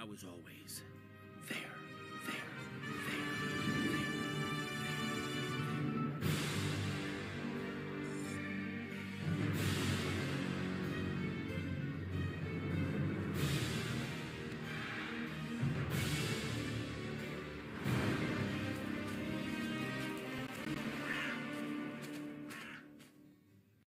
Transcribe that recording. I was always there.